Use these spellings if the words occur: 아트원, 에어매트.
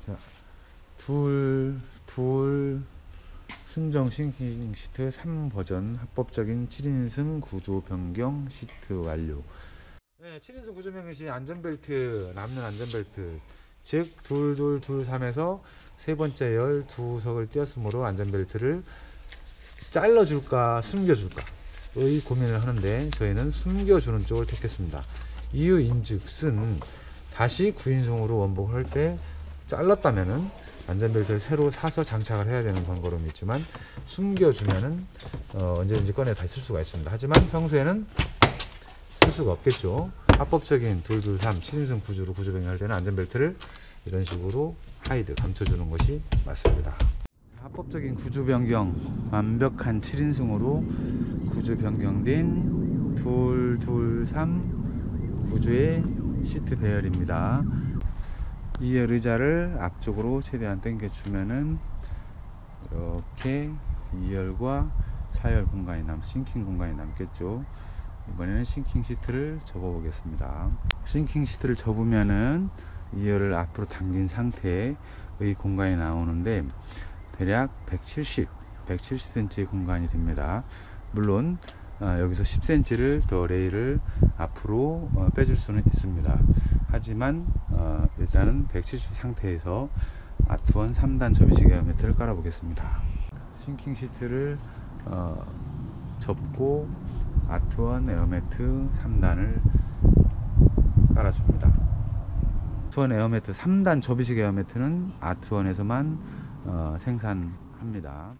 자, 둘 순정 싱킹 시트 3버전 합법적인 7인승 구조 변경 시트 완료. 네, 7인승 구조 변경 시 안전벨트, 남는 안전벨트 즉 2223에서 세 번째 열 두 석을 띄었으므로 안전벨트를 잘라줄까 숨겨줄까의 고민을 하는데 저희는 숨겨주는 쪽을 택했습니다. 이유인즉슨 다시 9인승으로 원복을 할 때 잘랐다면은 안전벨트를 새로 사서 장착을 해야 되는 번거로움이 있지만 숨겨주면은 언제든지 꺼내 다시 쓸 수가 있습니다. 하지만 평소에는 쓸 수가 없겠죠. 합법적인 223 7인승 구조로 구조 변경할 때는 안전벨트를 이런 식으로 하이드 감춰주는 것이 맞습니다. 합법적인 구조 변경, 완벽한 7인승으로 구조 변경된 223 구조의 시트 배열입니다. 이 의자를 앞쪽으로 최대한 당겨주면은 이렇게 2열과 4열 공간이 싱킹 공간이 남겠죠. 이번에는 싱킹 시트를 접어 보겠습니다. 싱킹 시트를 접으면은 2열을 앞으로 당긴 상태의 공간이 나오는데 대략 170cm 공간이 됩니다. 물론 여기서 10cm를 더 레일을 앞으로 빼줄 수는 있습니다. 하지만 일단은 170 상태에서 아트원 3단 접이식의 매트를 깔아 보겠습니다. 싱킹 시트를 접고 아트원 에어매트 3단을 깔아줍니다. 아트원 에어매트 3단 접이식 에어매트는 아트원에서만 생산합니다.